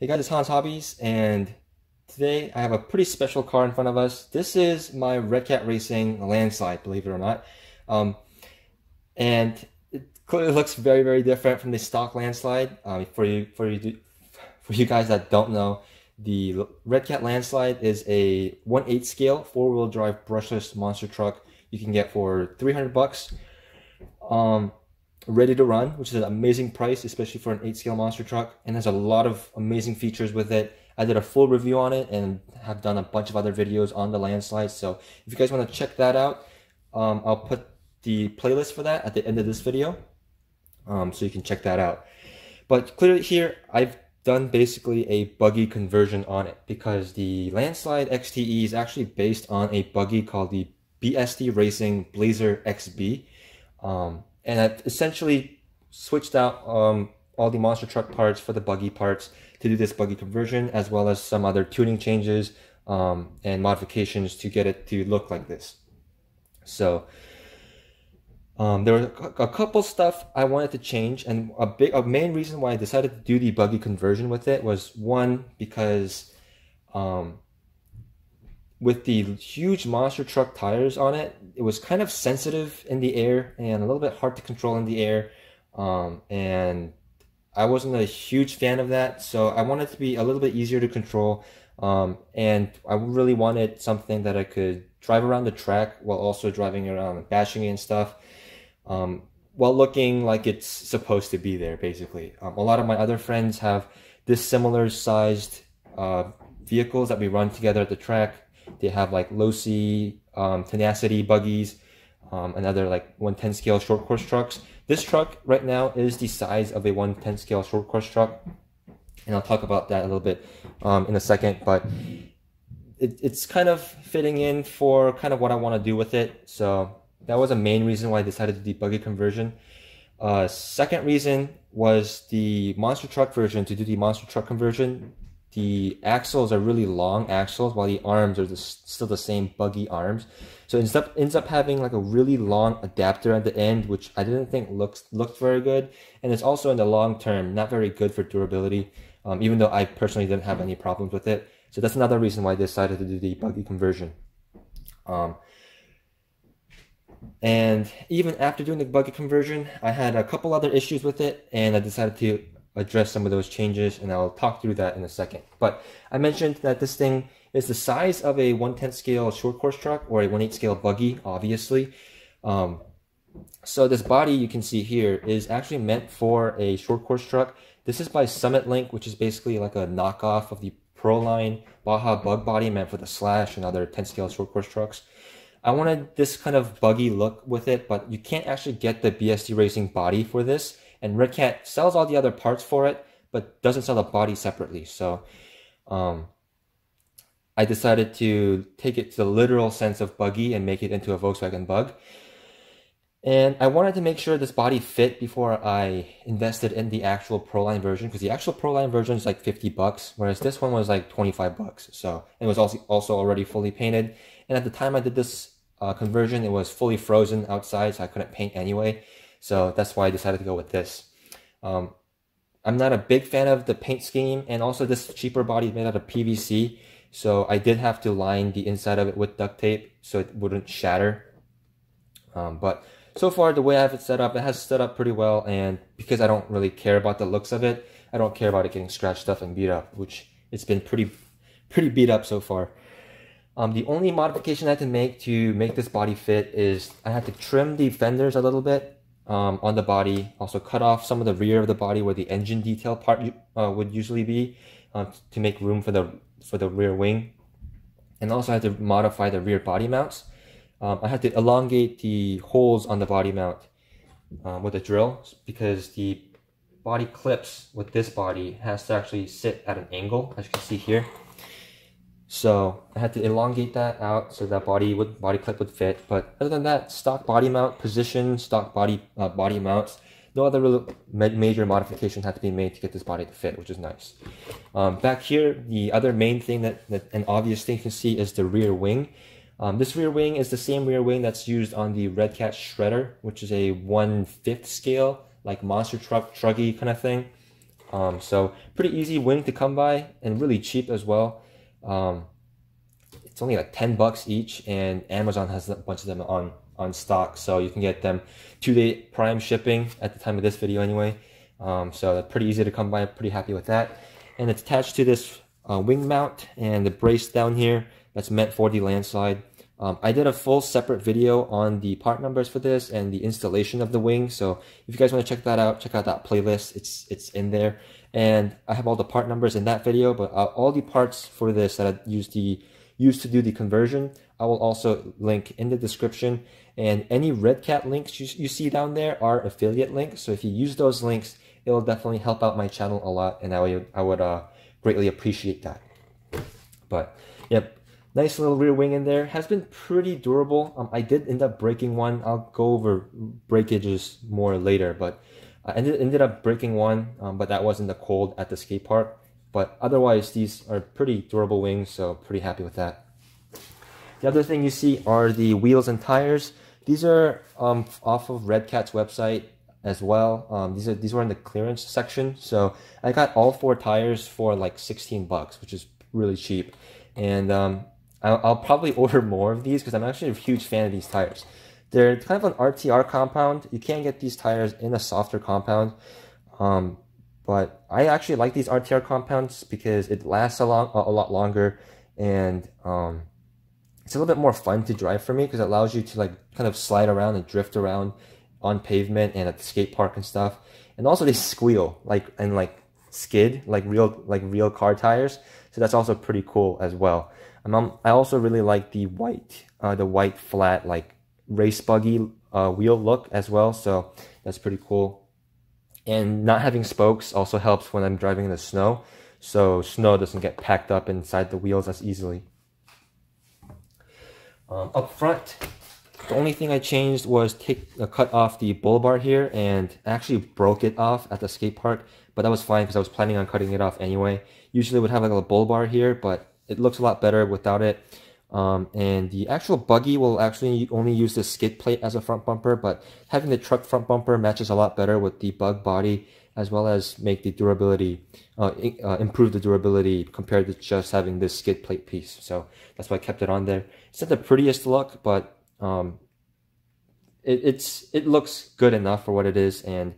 Hey guys, it's Hans Hobbies, and today I have a pretty special car in front of us. This is my Redcat Racing Landslide, believe it or not. And it clearly looks very, very different from the stock Landslide. For you guys that don't know, the Redcat Landslide is a 1/8 scale four-wheel drive brushless monster truck you can get for $300. Ready to run, which is an amazing price, especially for an 8-scale monster truck, and has a lot of amazing features with it. I did a full review on it and have done a bunch of other videos on the Landslide, so if you guys want to check that out, I'll put the playlist for that at the end of this video, so you can check that out. But clearly here, I've done basically a buggy conversion on it, because the Landslide XTE is actually based on a buggy called the BSD Racing Blazer XB. And I've essentially switched out all the monster truck parts for the buggy parts to do this buggy conversion, as well as some other tuning changes and modifications to get it to look like this. So there were a couple stuff I wanted to change, and a main reason why I decided to do the buggy conversion with it was, one, because with the huge monster truck tires on it, it was kind of sensitive in the air and a little bit hard to control in the air, and I wasn't a huge fan of that, so I wanted it to be a little bit easier to control, and I really wanted something that I could drive around the track while also driving around and bashing it and stuff, while looking like it's supposed to be there, basically. A lot of my other friends have this similar sized vehicles that we run together at the track. They have like low-C, tenacity buggies, and other like 1/10 scale short course trucks. This truck right now is the size of a 1/10 scale short course truck, and I'll talk about that a little bit in a second. But it's kind of fitting in for kind of what I want to do with it. So that was a main reason why I decided to do the buggy conversion. Second reason was the monster truck version. To do the monster truck conversion, the axles are really long axles, while the arms are still the same buggy arms. So it ends up having like a really long adapter at the end, which I didn't think looked very good. And it's also, in the long term, not very good for durability, even though I personally didn't have any problems with it. So that's another reason why I decided to do the buggy conversion. And even after doing the buggy conversion, I had a couple other issues with it, and I decided to address some of those changes, and I'll talk through that in a second. But I mentioned that this thing is the size of a 1/10 scale short course truck, or a 1/8 scale buggy, obviously. So this body you can see here is actually meant for a short course truck. This is by Summit Link, which is basically like a knockoff of the Pro-Line Baja bug body meant for the Slash and other 10 scale short course trucks. I wanted this kind of buggy look with it, but you can't actually get the BSD Racing body for this. And Redcat sells all the other parts for it, but doesn't sell the body separately. So I decided to take it to the literal sense of buggy and make it into a Volkswagen bug. And I wanted to make sure this body fit before I invested in the actual Pro-Line version, because the actual Pro-Line version is like $50, whereas this one was like $25. So it was also already fully painted. And at the time I did this conversion, it was fully frozen outside, so I couldn't paint anyway. So that's why I decided to go with this. I'm not a big fan of the paint scheme, and also this cheaper body is made out of PVC. So I did have to line the inside of it with duct tape so it wouldn't shatter. But so far, the way I have it set up, it has stood up pretty well. And because I don't really care about the looks of it, I don't care about it getting scratched up and beat up, which it's been pretty beat up so far. The only modification I had to make this body fit is I had to trim the fenders a little bit on the body, also cut off some of the rear of the body where the engine detail part would usually be, to make room for the rear wing. And also I had to modify the rear body mounts. I had to elongate the holes on the body mount with a drill, because the body clips with this body has to actually sit at an angle, as you can see here. So I had to elongate that out so that body clip would fit. But other than that, stock body mount position, stock body mounts, no other real major modification had to be made to get this body to fit, which is nice. Back here, the other main thing that an obvious thing you can see is the rear wing. This rear wing is the same rear wing that's used on the Redcat Shredder, which is a 1/5 scale, like monster truck, truggy kind of thing. So pretty easy wing to come by and really cheap as well. It's only like 10 bucks each, and Amazon has a bunch of them on stock, so you can get them 2-day prime shipping at the time of this video anyway. So that's pretty easy to come by. I'm pretty happy with that. And it's attached to this wing mount and the brace down here that's meant for the landslide. I did a full separate video on the part numbers for this and the installation of the wing, so if you guys want to check that out, check out that playlist. It's in there, and I have all the part numbers in that video. But all the parts for this that I used to do the conversion, I will also link in the description. And any Redcat links you see down there are affiliate links, so if you use those links, it will definitely help out my channel a lot, and I would greatly appreciate that. But yep, nice little rear wing in there. Has been pretty durable. I did end up breaking one. I'll go over breakages more later, but I ended up breaking one, but that was in the cold at the skate park. But otherwise, these are pretty durable wings, so pretty happy with that. The other thing you see are the wheels and tires. These are off of Redcat's website as well. These were in the clearance section, so I got all 4 tires for like 16 bucks, which is really cheap. And I'll probably order more of these because I'm actually a huge fan of these tires. They're kind of an RTR compound. You can get these tires in a softer compound, but I actually like these RTR compounds because it lasts a lot longer, and it's a little bit more fun to drive for me because it allows you to like kind of slide around and drift around on pavement and at the skate park and stuff. And also they squeal and skid like real car tires, so that's also pretty cool as well. I also really like the white flat like race buggy wheel look as well, so that's pretty cool. And not having spokes also helps when I'm driving in the snow, so snow doesn't get packed up inside the wheels as easily. Up front, the only thing I changed was cut off the bull bar here, and actually broke it off at the skate park, but that was fine because I was planning on cutting it off anyway. Usually would have like a bull bar here, but it looks a lot better without it. And the actual buggy will actually only use the skid plate as a front bumper, but having the truck front bumper matches a lot better with the bug body, as well as make the durability, improve the durability compared to just having this skid plate piece. So that's why I kept it on there. It's not the prettiest look, but it looks good enough for what it is, and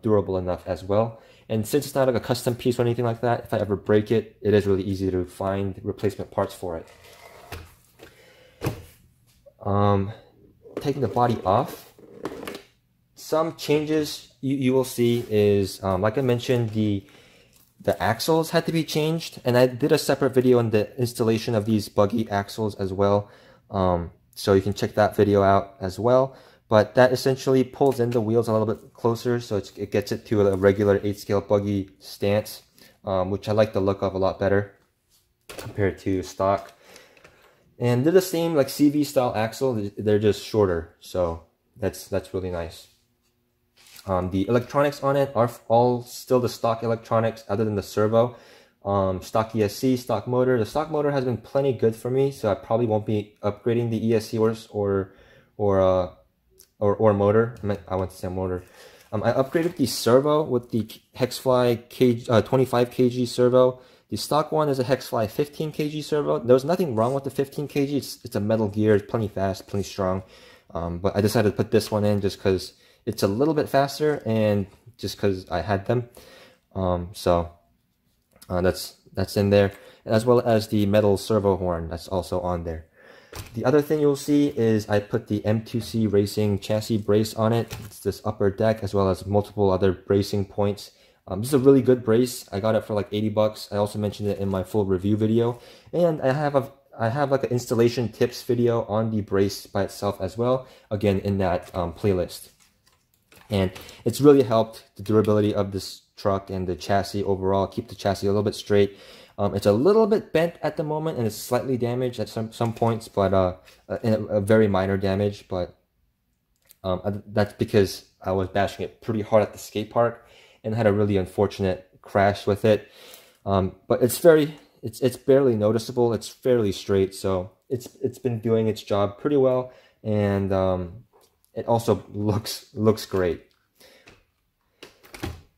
durable enough as well. And since it's not like a custom piece or anything like that, if I ever break it, it is really easy to find replacement parts for it. Taking the body off, some changes you will see is, like I mentioned, the axles had to be changed, and I did a separate video on the installation of these buggy axles as well, so you can check that video out as well. But that essentially pulls in the wheels a little bit closer, so it gets it to a regular 8-scale buggy stance, which I like the look of a lot better compared to stock. And they're the same like CV style axle, they're just shorter, so that's really nice. The electronics on it are all still the stock electronics other than the servo. Stock ESC, stock motor. The stock motor has been plenty good for me, so I probably won't be upgrading the ESC or motor. I want to say motor. I upgraded the servo with the Hexfly 25 kg servo. The stock one is a Hexfly 15 kg servo. There's nothing wrong with the 15 kg. It's a metal gear. It's plenty fast, plenty strong. But I decided to put this one in just because it's a little bit faster and just because I had them. That's in there, as well as the metal servo horn that's also on there. The other thing you'll see is I put the M2C Racing chassis brace on it. It's this upper deck, as well as multiple other bracing points. This is a really good brace. I got it for like 80 bucks. I also mentioned it in my full review video, and I have like an installation tips video on the brace by itself as well, again in that playlist. And it's really helped the durability of this truck and the chassis overall, keep the chassis a little bit straight. It's a little bit bent at the moment, and it's slightly damaged at some points, but in a very minor damage. But that's because I was bashing it pretty hard at the skate park and had a really unfortunate crash with it. But it's barely noticeable. It's fairly straight, so it's been doing its job pretty well, and it also looks great.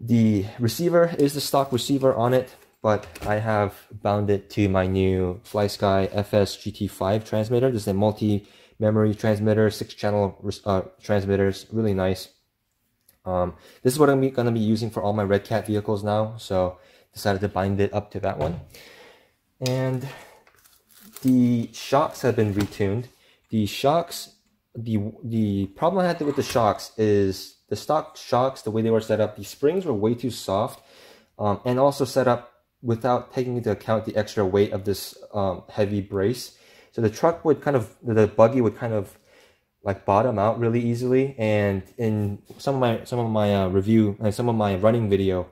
The receiver is the stock receiver on it, but I have bound it to my new FlySky FS-GT5 transmitter. This is a multi-memory transmitter, 6-channel transmitters, really nice. This is what I'm going to be using for all my Redcat vehicles now, so decided to bind it up to that one. And the shocks have been retuned. The shocks, the problem I had with the shocks is the stock shocks, the way they were set up, the springs were way too soft, and also set up without taking into account the extra weight of this heavy brace. So the truck would kind of, the buggy would kind of like bottom out really easily. And in some of my running video,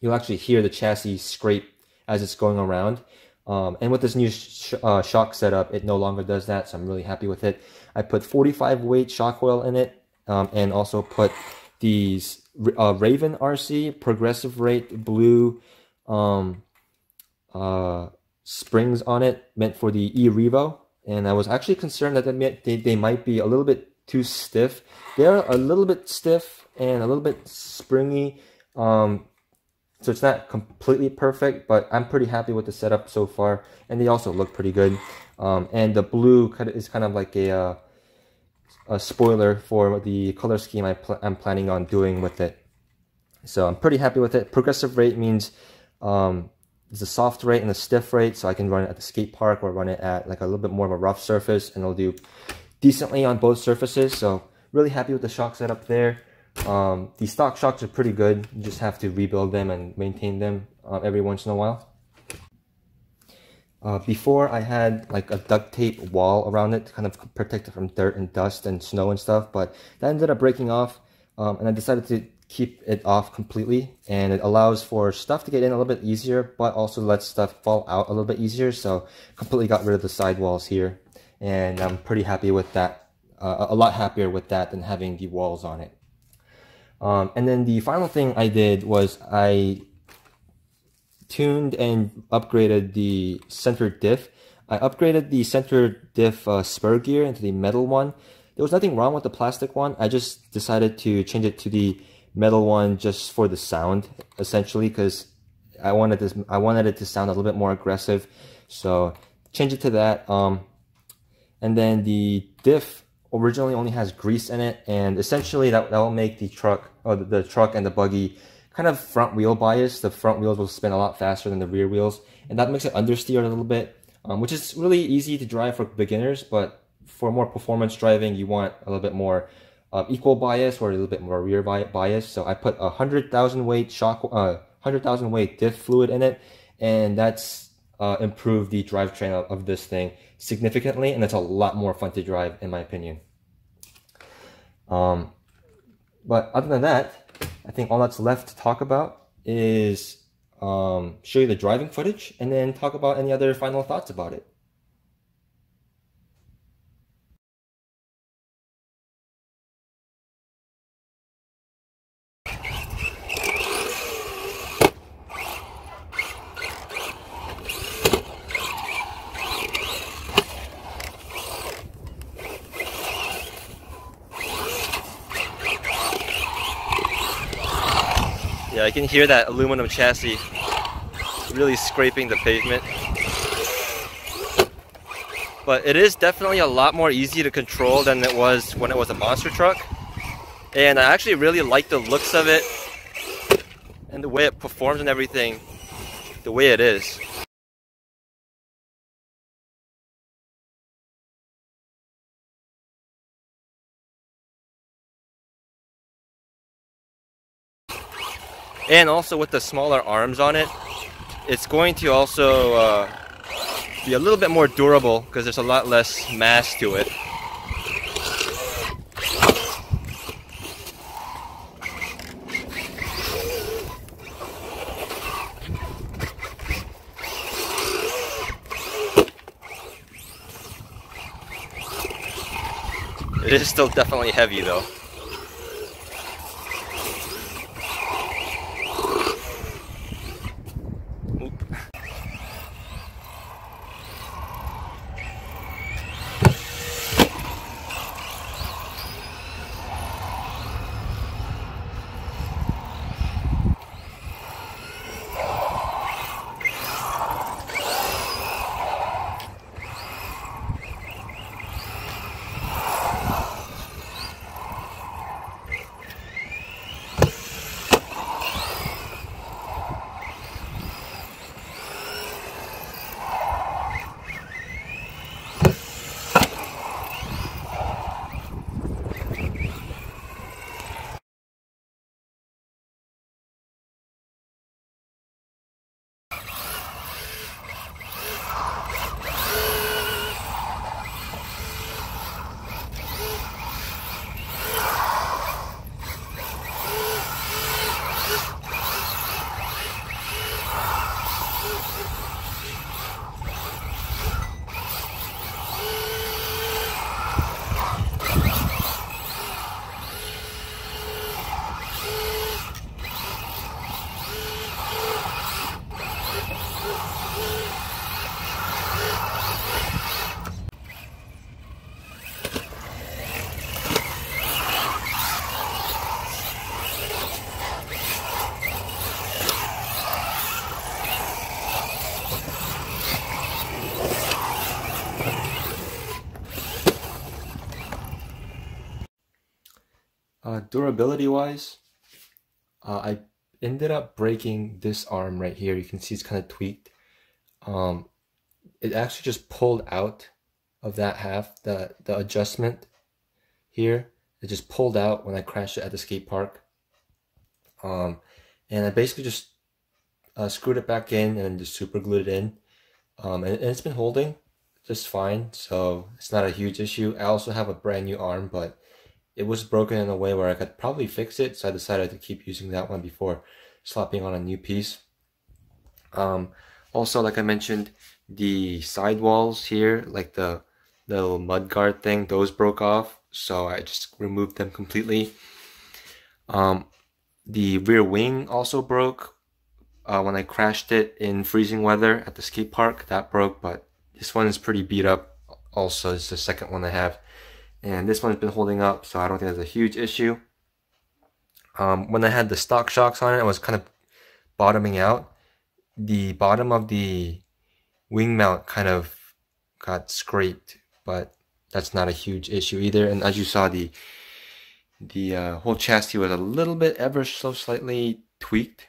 you'll actually hear the chassis scrape as it's going around. And with this new shock setup, it no longer does that, so I'm really happy with it. I put 45 weight shock coil in it, and also put these Raven RC progressive rate blue springs on it, meant for the E-Revo. And I was actually concerned that they might be a little bit too stiff. They're a little bit stiff and a little bit springy. So it's not completely perfect, but I'm pretty happy with the setup so far. And they also look pretty good. And the blue is kind of like a spoiler for the color scheme I'm planning on doing with it. So I'm pretty happy with it. Progressive rate means there's a soft rate and a stiff rate, so I can run it at the skate park or run it at like a little bit more of a rough surface, and it'll do decently on both surfaces. So really happy with the shock setup there. The stock shocks are pretty good. You just have to rebuild them and maintain them every once in a while. Before, I had like a duct tape wall around it to kind of protect it from dirt and dust and snow and stuff, but that ended up breaking off, and I decided to keep it off completely. And it allows for stuff to get in a little bit easier, but also lets stuff fall out a little bit easier. So completely got rid of the side walls here, and I'm pretty happy with that. A lot happier with that than having the walls on it. And then the final thing I did was I tuned and upgraded the center diff. I upgraded the center diff spur gear into the metal one. There was nothing wrong with the plastic one. I just decided to change it to the metal one just for the sound, essentially, because I wanted it to sound a little bit more aggressive. So change it to that. And then the diff originally only has grease in it, and essentially that will make the truck, or the truck and the buggy, kind of front wheel biased. The front wheels will spin a lot faster than the rear wheels, and that makes it understeer a little bit, which is really easy to drive for beginners, but for more performance driving, you want a little bit more equal bias or a little bit more rear bias. So I put 100,000 weight diff fluid in it, and that's improve the drivetrain of this thing significantly, and it's a lot more fun to drive, in my opinion. But other than that, I think all that's left to talk about is show you the driving footage, and then talk about any other final thoughts about it. Yeah, I can hear that aluminum chassis really scraping the pavement. But it is definitely a lot more easy to control than it was when it was a monster truck. And I actually really like the looks of it and the way it performs and everything, the way it is. And also with the smaller arms on it, it's going to also be a little bit more durable because there's a lot less mass to it. It is still definitely heavy though. Durability-wise, I ended up breaking this arm right here. You can see it's kind of tweaked. It actually just pulled out of that half, the adjustment here. It just pulled out when I crashed it at the skate park. And I basically just screwed it back in and just super glued it in. And it's been holding just fine, so it's not a huge issue. I also have a brand new arm, but it was broken in a way where I could probably fix it, so I decided to keep using that one before slapping on a new piece. Also, like I mentioned, the sidewalls here, like the little mud guard thing, those broke off, so I just removed them completely. The rear wing also broke when I crashed it in freezing weather at the skate park. That broke, but this one is pretty beat up also. It's the second one I have. And this one's been holding up, so I don't think that's a huge issue. When I had the stock shocks on it, I was kind of bottoming out. The bottom of the wing mount kind of got scraped, but that's not a huge issue either. And as you saw, the whole chassis was a little bit ever so slightly tweaked,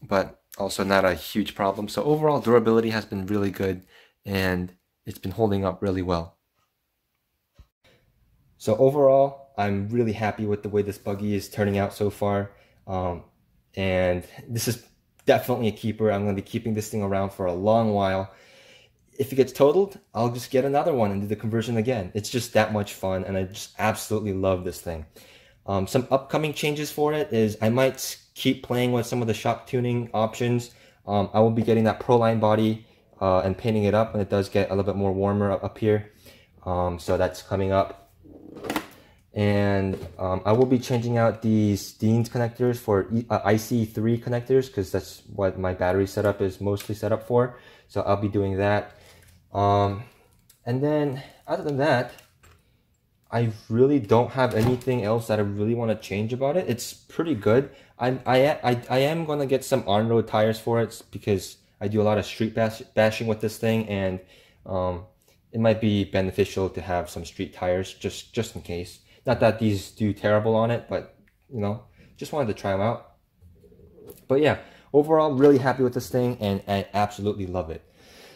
but also not a huge problem. So overall, durability has been really good, and it's been holding up really well. So overall, I'm really happy with the way this buggy is turning out so far. And this is definitely a keeper. I'm going to be keeping this thing around for a long while. If it gets totaled, I'll just get another one and do the conversion again. It's just that much fun, and I just absolutely love this thing. Some upcoming changes for it is I might keep playing with some of the shock tuning options. I will be getting that Pro-Line body and painting it up when it does get a little bit more warmer up here. So that's coming up. And I will be changing out these Dean's connectors for IC3 connectors, because that's what my battery setup is mostly set up for. So I'll be doing that. And then other than that, I really don't have anything else that I really want to change about it. It's pretty good. I am going to get some on-road tires for it, because I do a lot of street bashing with this thing, and it might be beneficial to have some street tires just in case. Not that these do terrible on it, but, you know, just wanted to try them out. But yeah, overall, really happy with this thing, and I absolutely love it.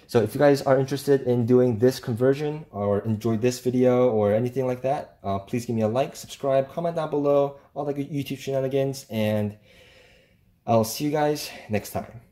So if you guys are interested in doing this conversion or enjoyed this video or anything like that, please give me a like, subscribe, comment down below, all the good YouTube shenanigans, and I'll see you guys next time.